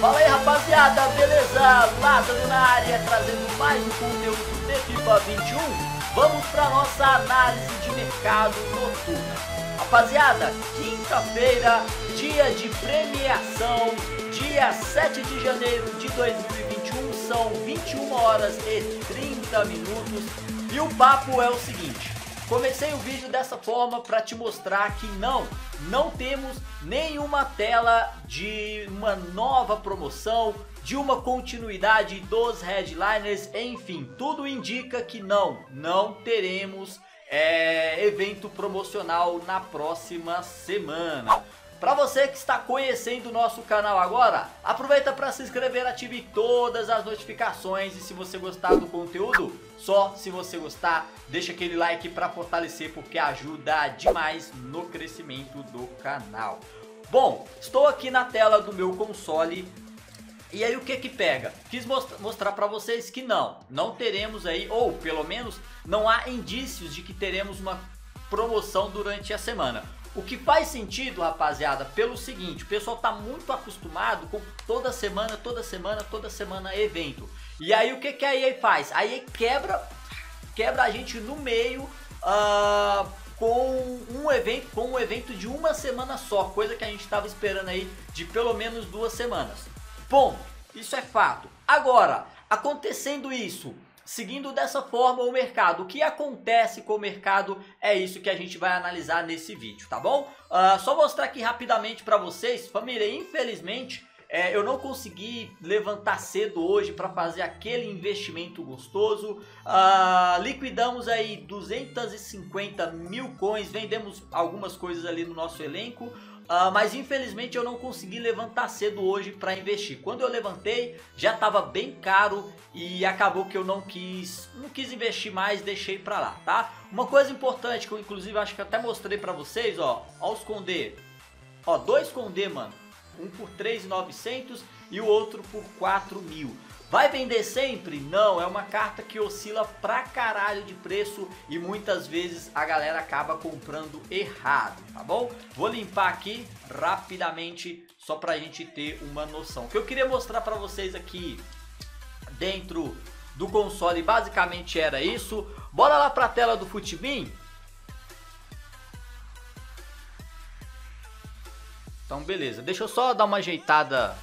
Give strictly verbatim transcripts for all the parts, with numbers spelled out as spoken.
Fala aí, rapaziada, beleza? Lázaro na área, trazendo mais um conteúdo de FIFA vinte e um. Vamos para nossa análise de mercado noturna. Rapaziada, quinta-feira, dia de premiação, dia sete de janeiro de dois mil e vinte e um, são vinte e uma horas e trinta minutos. E o papo é o seguinte: comecei o vídeo dessa forma para te mostrar que não, não temos nenhuma tela de uma nova promoção, de uma continuidade dos Headliners, enfim, tudo indica que não, não teremos é, evento promocional na próxima semana. Para você que está conhecendo o nosso canal agora, aproveita para se inscrever, ative todas as notificações e se você gostar do conteúdo, só se você gostar, deixa aquele like para fortalecer porque ajuda demais no crescimento do canal. Bom, estou aqui na tela do meu console e aí o que que pega? Quis most- mostrar para vocês que não, não teremos aí, ou pelo menos não há indícios de que teremos uma promoção durante a semana. O que faz sentido, rapaziada, pelo seguinte: o pessoal tá muito acostumado com toda semana, toda semana, toda semana evento. E aí o que que a E A faz? A E A quebra, quebra a gente no meio uh, com um evento, com um evento de uma semana só, coisa que a gente tava esperando aí de pelo menos duas semanas. Bom, isso é fato. Agora, acontecendo isso, seguindo dessa forma o mercado, o que acontece com o mercado é isso que a gente vai analisar nesse vídeo, tá bom? Uh, só mostrar aqui rapidamente para vocês, família, infelizmente é, eu não consegui levantar cedo hoje para fazer aquele investimento gostoso. Uh, liquidamos aí duzentos e cinquenta mil coins, vendemos algumas coisas ali no nosso elenco. Uh, mas infelizmente eu não consegui levantar cedo hoje para investir. Quando eu levantei já estava bem caro e acabou que eu não quis, não quis investir mais, deixei para lá, tá? Uma coisa importante que eu inclusive acho que até mostrei para vocês, ó, ó os Condé, ó, dois Condé, mano, um por três mil e novecentos e o outro por quatro mil. Vai vender sempre? Não, é uma carta que oscila pra caralho de preço e muitas vezes a galera acaba comprando errado, tá bom? Vou limpar aqui rapidamente só pra gente ter uma noção. O que eu queria mostrar pra vocês aqui dentro do console basicamente era isso. Bora lá pra tela do FUTBIN? Então beleza, deixa eu só dar uma ajeitada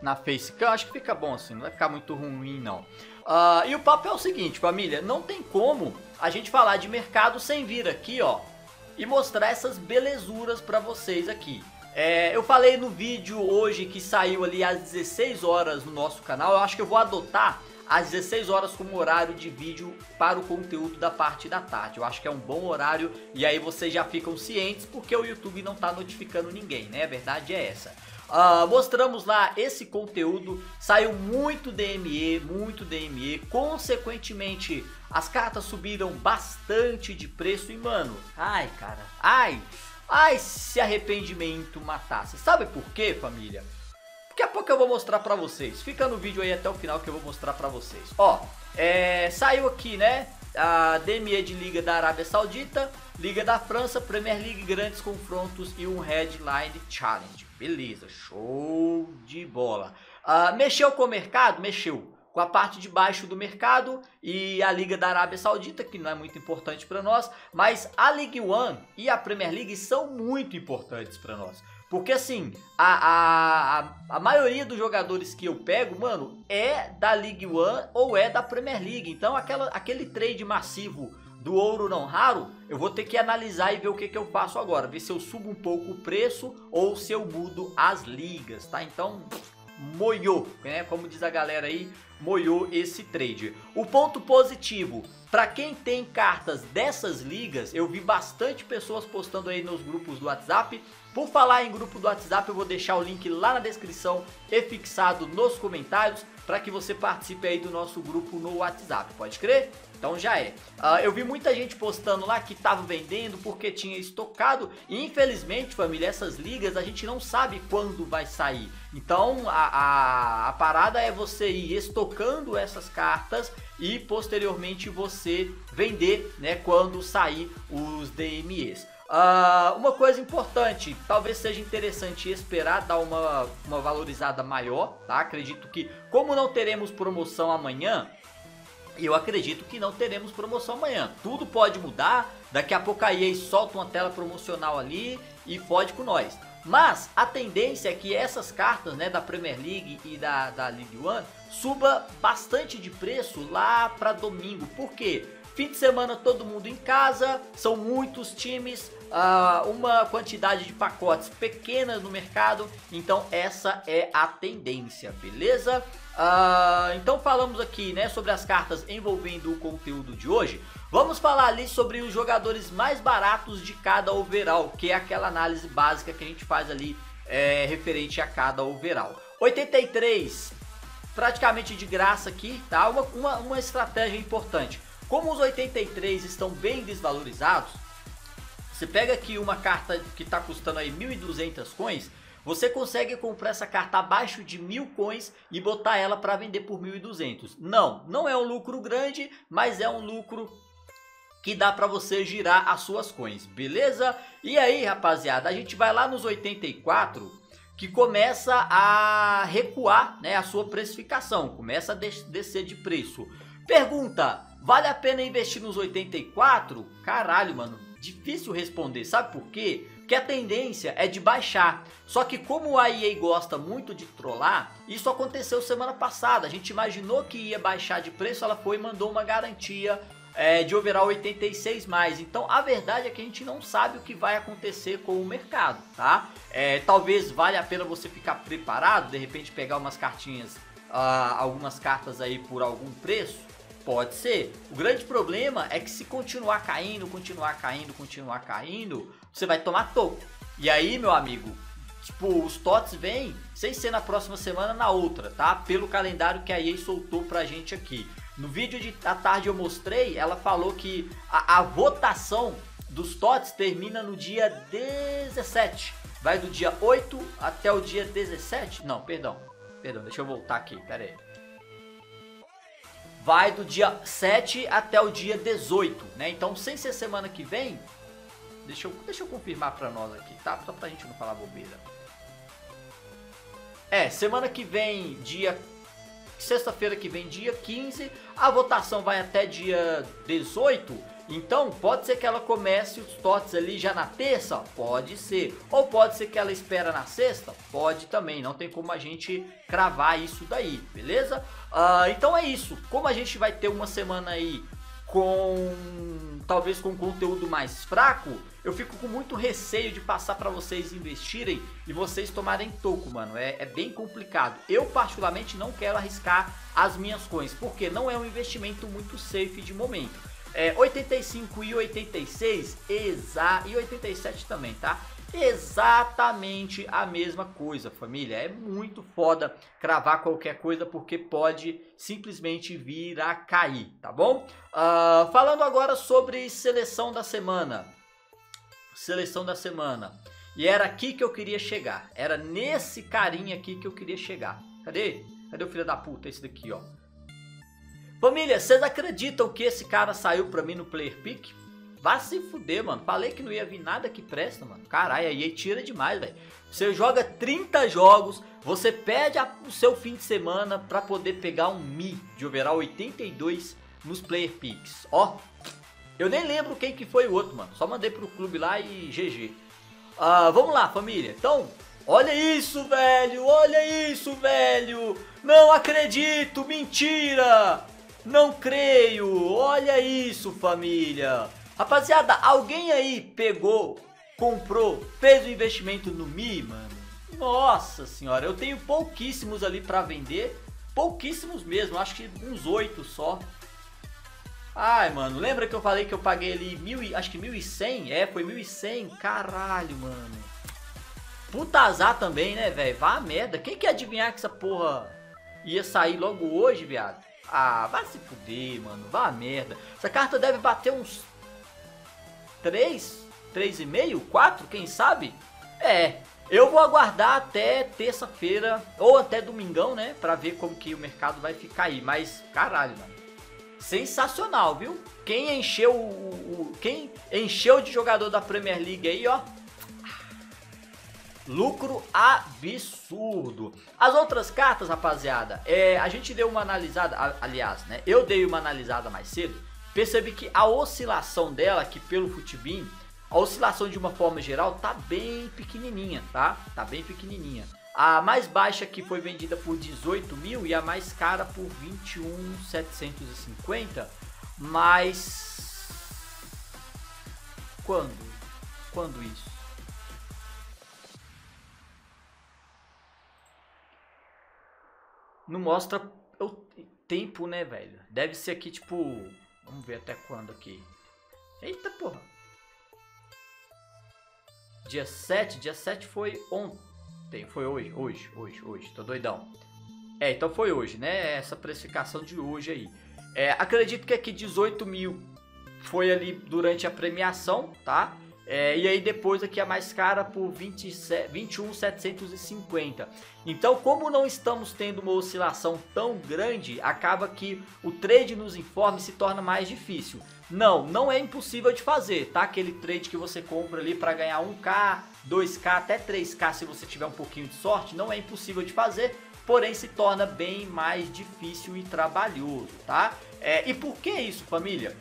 na facecam, acho que fica bom assim, não vai ficar muito ruim não. Uh, e o papo é o seguinte, família, não tem como a gente falar de mercado sem vir aqui, ó, e mostrar essas belezuras pra vocês aqui. É, eu falei no vídeo hoje que saiu ali às dezesseis horas no nosso canal, eu acho que eu vou adotar às dezesseis horas como horário de vídeo para o conteúdo da parte da tarde. Eu acho que é um bom horário e aí vocês já ficam cientes porque o YouTube não tá notificando ninguém, né? A verdade é essa. Uh, mostramos lá esse conteúdo, saiu muito D M E, muito D M E, consequentemente as cartas subiram bastante de preço e mano, ai cara, ai, ai se arrependimento matasse, sabe por quê, família? Daqui a pouco eu vou mostrar pra vocês, fica no vídeo aí até o final que eu vou mostrar pra vocês. Ó, é, saiu aqui, né, a D M E de Liga da Arábia Saudita, Liga da França, Premier League, grandes confrontos e um Headline Challenge. Beleza, show de bola. Uh, mexeu com o mercado? Mexeu com a parte de baixo do mercado e a Liga da Arábia Saudita, que não é muito importante para nós, mas a League One e a Premier League são muito importantes para nós. Porque assim, a, a, a maioria dos jogadores que eu pego, mano, é da League One ou é da Premier League. Então aquela, aquele trade massivo do ouro não raro, eu vou ter que analisar e ver o que que eu faço agora. Ver se eu subo um pouco o preço ou se eu mudo as ligas, tá? Então, moiou, né? Como diz a galera aí, moiou esse trade. O ponto positivo, para quem tem cartas dessas ligas, eu vi bastante pessoas postando aí nos grupos do WhatsApp. Por falar em grupo do WhatsApp, eu vou deixar o link lá na descrição e fixado nos comentários, para que você participe aí do nosso grupo no WhatsApp, pode crer? Então já é. Uh, eu vi muita gente postando lá que tava vendendo porque tinha estocado e infelizmente, família, essas ligas a gente não sabe quando vai sair. Então a, a, a parada é você ir estocando essas cartas e posteriormente você vender, né, quando sair os D M Es. Uh, uma coisa importante, talvez seja interessante esperar dar uma, uma valorizada maior, tá? Acredito que, como não teremos promoção amanhã, eu acredito que não teremos promoção amanhã. Tudo pode mudar, daqui a pouco a E A solta uma tela promocional ali e fode com nós. Mas a tendência é que essas cartas, né, da Premier League e da, da League One suba bastante de preço lá para domingo. Por quê? Fim de semana todo mundo em casa, são muitos times, uh, uma quantidade de pacotes pequena no mercado, então essa é a tendência, beleza? Uh, então falamos aqui, né, sobre as cartas envolvendo o conteúdo de hoje. Vamos falar ali sobre os jogadores mais baratos de cada overall, que é aquela análise básica que a gente faz ali, é, referente a cada overall. oitenta e três, praticamente de graça aqui, tá? Uma, uma, uma estratégia importante. Como os oitenta e três estão bem desvalorizados, você pega aqui uma carta que está custando aí mil e duzentas coins, você consegue comprar essa carta abaixo de mil coins e botar ela para vender por mil e duzentos. Não, não é um lucro grande, mas é um lucro que dá para você girar as suas coins, beleza? E aí, rapaziada, a gente vai lá nos oitenta e quatro... que começa a recuar, né, a sua precificação, começa a des- descer de preço. Pergunta, vale a pena investir nos oitenta e quatro? Caralho, mano, difícil responder, sabe por quê? Porque a tendência é de baixar, só que como a E A gosta muito de trollar, isso aconteceu semana passada, a gente imaginou que ia baixar de preço, ela foi e mandou uma garantia é, de overall oitenta e seis mais, então a verdade é que a gente não sabe o que vai acontecer com o mercado, tá? É, talvez valha a pena você ficar preparado, de repente pegar umas cartinhas, ah, algumas cartas aí por algum preço, pode ser. O grande problema é que se continuar caindo, continuar caindo, continuar caindo, você vai tomar token. E aí, meu amigo, tipo, os tots vêm, sem ser na próxima semana, na outra, tá? Pelo calendário que a E A soltou pra gente aqui. No vídeo de, da tarde eu mostrei, ela falou que a, a votação dos tots termina no dia dezessete. Vai do dia oito até o dia dezessete. Não, perdão. Perdão, deixa eu voltar aqui, pera aí. Vai do dia sete até o dia dezoito, né? Então, sem ser semana que vem, deixa eu, deixa eu confirmar pra nós aqui, tá? Só pra gente não falar bobeira. É, semana que vem, dia... sexta-feira que vem, dia quinze, a votação vai até dia dezoito, então pode ser que ela comece os tots ali já na terça, pode ser, ou pode ser que ela espera na sexta, pode também, não tem como a gente cravar isso daí, beleza? Ah, então é isso, como a gente vai ter uma semana aí com, talvez com conteúdo mais fraco, eu fico com muito receio de passar para vocês investirem e vocês tomarem toco, mano. É, é bem complicado. Eu, particularmente, não quero arriscar as minhas coins, porque não é um investimento muito safe de momento. É, oitenta e cinco e oitenta e seis, exa... e oitenta e sete também, tá? Exatamente a mesma coisa, família. É muito foda cravar qualquer coisa, porque pode simplesmente vir a cair, tá bom? Uh, falando agora sobre seleção da semana. Seleção da semana. E era aqui que eu queria chegar. Era nesse carinha aqui que eu queria chegar. Cadê? Cadê o filho da puta? Esse daqui, ó. Família, vocês acreditam que esse cara saiu pra mim no player pick? Vá se fuder, mano. Falei que não ia vir nada que presta, mano. Caralho, aí tira demais, velho. Você joga trinta jogos, você perde a, o seu fim de semana pra poder pegar um Mi de overall oitenta e dois nos player picks. Ó. Eu nem lembro quem que foi o outro, mano. Só mandei pro clube lá e G G. Uh, vamos lá, família. Então, olha isso, velho. Olha isso, velho. Não acredito. Mentira. Não creio. Olha isso, família. Rapaziada, alguém aí pegou, comprou, fez o investimento no Mi, mano? Nossa senhora. Eu tenho pouquíssimos ali pra vender. Pouquíssimos mesmo. Acho que uns oito só. Ai, mano, lembra que eu falei que eu paguei ali mil e, acho que mil e cem? É, foi mil e cem? Caralho, mano. Puta azar também, né, velho? Vá a merda. Quem que ia adivinhar que essa porra ia sair logo hoje, viado? Ah, vai se fuder, mano. Vá a merda. Essa carta deve bater uns três, três e meio, quatro, quem sabe? É, eu vou aguardar até terça-feira ou até domingão, né, pra ver como que o mercado vai ficar aí. Mas, caralho, mano. sensacional, viu? Quem encheu o, o quem encheu de jogador da Premier League aí, ó, lucro absurdo. As outras cartas, rapaziada, é, a gente deu uma analisada, aliás, né, eu dei uma analisada mais cedo, percebi que a oscilação dela aqui pelo FUTBIN, a oscilação de uma forma geral tá bem pequenininha, tá? Tá bem pequenininha. A mais baixa aqui foi vendida por dezoito mil e a mais cara por vinte e um mil setecentos e cinquenta, mas quando? Quando isso? Não mostra o tempo, né, velho? Deve ser aqui, tipo... Vamos ver até quando aqui. Eita, porra. Dia sete. Dia sete foi ontem. Foi hoje, hoje, hoje, hoje. Tô doidão. É, então foi hoje, né? Essa precificação de hoje aí. É, acredito que aqui dezoito mil foi ali durante a premiação, tá? É, e aí depois aqui a mais cara por vinte e um mil setecentos e cinquenta. Então, como não estamos tendo uma oscilação tão grande, acaba que o trade nos informe se torna mais difícil. Não, não é impossível de fazer, tá? Aquele trade que você compra ali para ganhar um K, dois K, até três K, se você tiver um pouquinho de sorte, não é impossível de fazer, porém se torna bem mais difícil e trabalhoso, tá? É, e por que isso, família?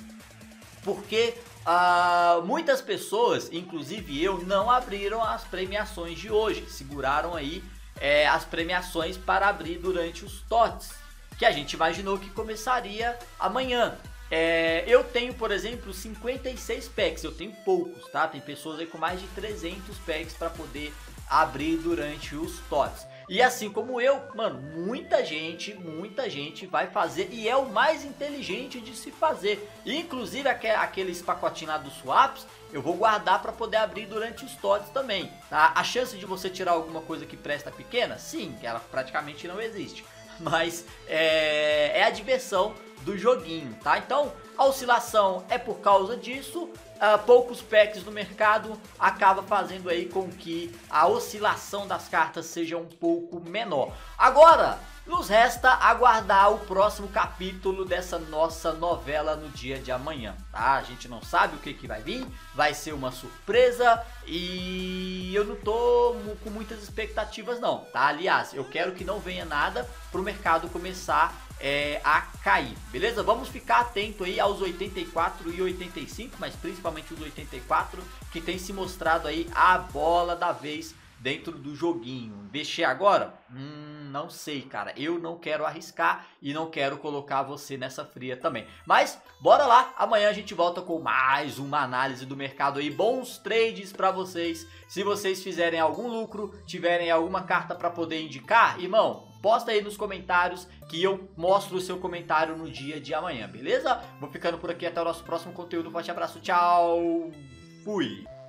Porque... Uh, muitas pessoas, inclusive eu, não abriram as premiações de hoje, seguraram aí é, as premiações para abrir durante os tots, que a gente imaginou que começaria amanhã. É, eu tenho, por exemplo, cinquenta e seis packs, eu tenho poucos, tá? Tem pessoas aí com mais de trezentos packs para poder abrir durante os tots. E assim como eu, mano, muita gente, muita gente vai fazer, e é o mais inteligente de se fazer. Inclusive aqueles pacotinhos lá dos Swaps, eu vou guardar para poder abrir durante os tots também, tá? A chance de você tirar alguma coisa que presta é pequena? Sim, ela praticamente não existe. Mas é, é a diversão do joguinho, tá? Então, a oscilação é por causa disso. Uh, poucos packs no mercado acaba fazendo aí com que a oscilação das cartas seja um pouco menor. Agora, nos resta aguardar o próximo capítulo dessa nossa novela no dia de amanhã, tá? A gente não sabe o que que vai vir, vai ser uma surpresa e eu não tô com muitas expectativas não, tá? Aliás, eu quero que não venha nada pro mercado começar é, a cair, beleza? Vamos ficar atento aí aos oitenta e quatro e oitenta e cinco, mas principalmente os oitenta e quatro que tem se mostrado aí a bola da vez dentro do joguinho. Mexer agora? Hum, não sei, cara. Eu não quero arriscar e não quero colocar você nessa fria também. Mas bora lá. Amanhã a gente volta com mais uma análise do mercado aí. Bons trades pra vocês. Se vocês fizerem algum lucro, tiverem alguma carta pra poder indicar, irmão, posta aí nos comentários que eu mostro o seu comentário no dia de amanhã, beleza? Vou ficando por aqui. Até o nosso próximo conteúdo. Forte abraço. Tchau. Fui.